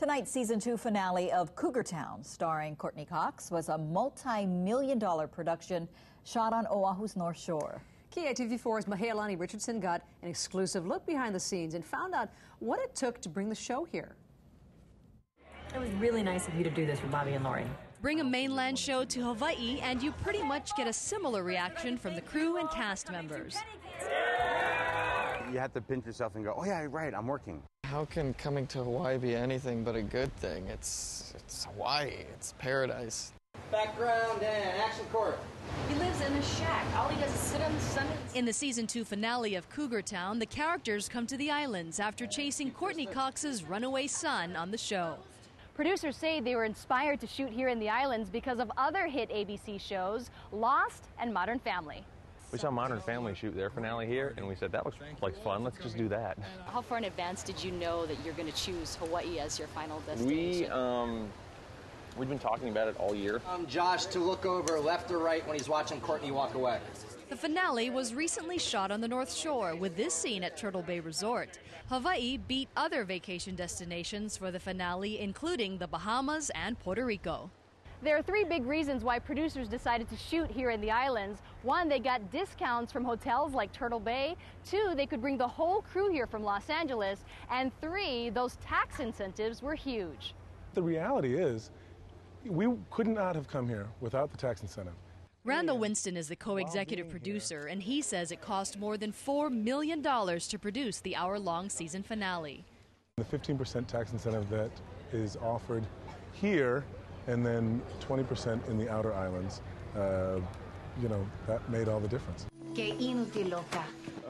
Tonight's season 2 finale of Cougar Town, starring Courtney Cox, was a multi-million-dollar production shot on Oahu's North Shore. KITV4's Mahealani Richardson got an exclusive look behind the scenes and found out what it took to bring the show here. It was really nice of you to do this with Bobby and Lori. Bring a mainland show to Hawaii and you pretty much get a similar reaction from the crew and cast members. You have to pinch yourself and go, oh yeah, right, I'm working. How can coming to Hawaii be anything but a good thing? It's Hawaii, it's paradise. Background and action court. He lives in a shack. All he does is sit on the sun. In the season 2 finale of Cougar Town, the characters come to the islands after chasing Courtney Cox's runaway son on the show. Producers say they were inspired to shoot here in the islands because of other hit ABC shows, Lost and Modern Family. We saw Modern Family shoot their finale here, and we said, that looks like fun, let's just do that. How far in advance did you know that you're going to choose Hawaii as your final destination? We've been talking about it all year. Josh to look over left or right when he's watching Courtney walk away. The finale was recently shot on the North Shore with this scene at Turtle Bay Resort. Hawaii beat other vacation destinations for the finale, including the Bahamas and Puerto Rico. There are 3 big reasons why producers decided to shoot here in the islands. 1, they got discounts from hotels like Turtle Bay. 2, they could bring the whole crew here from Los Angeles. And 3, those tax incentives were huge. The reality is, we could not have come here without the tax incentive. Randall Winston is the co-executive producer, and he says it cost more than $4 million to produce the hour-long season finale. The 15% tax incentive that is offered here and then 20% in the outer islands, you know, that made all the difference.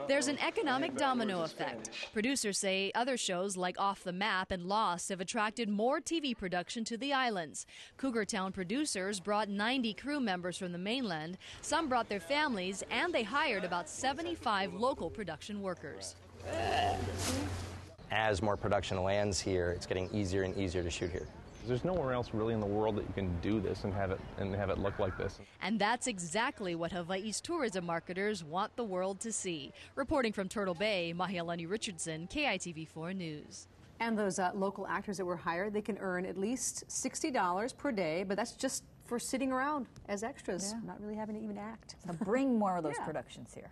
There's an economic domino effect. Producers say other shows like Off the Map and Lost have attracted more TV production to the islands. Cougar Town producers brought 90 crew members from the mainland. Some brought their families, and they hired about 75 local production workers. As more production lands here, it's getting easier and easier to shoot here. There's nowhere else really in the world that you can do this and have it look like this. And that's exactly what Hawaii's tourism marketers want the world to see. Reporting from Turtle Bay, Mahealani Richardson, KITV4 News. And those local actors that were hired, they can earn at least $60 per day, but that's just for sitting around as extras, not really having to even act. So bring more of those productions here.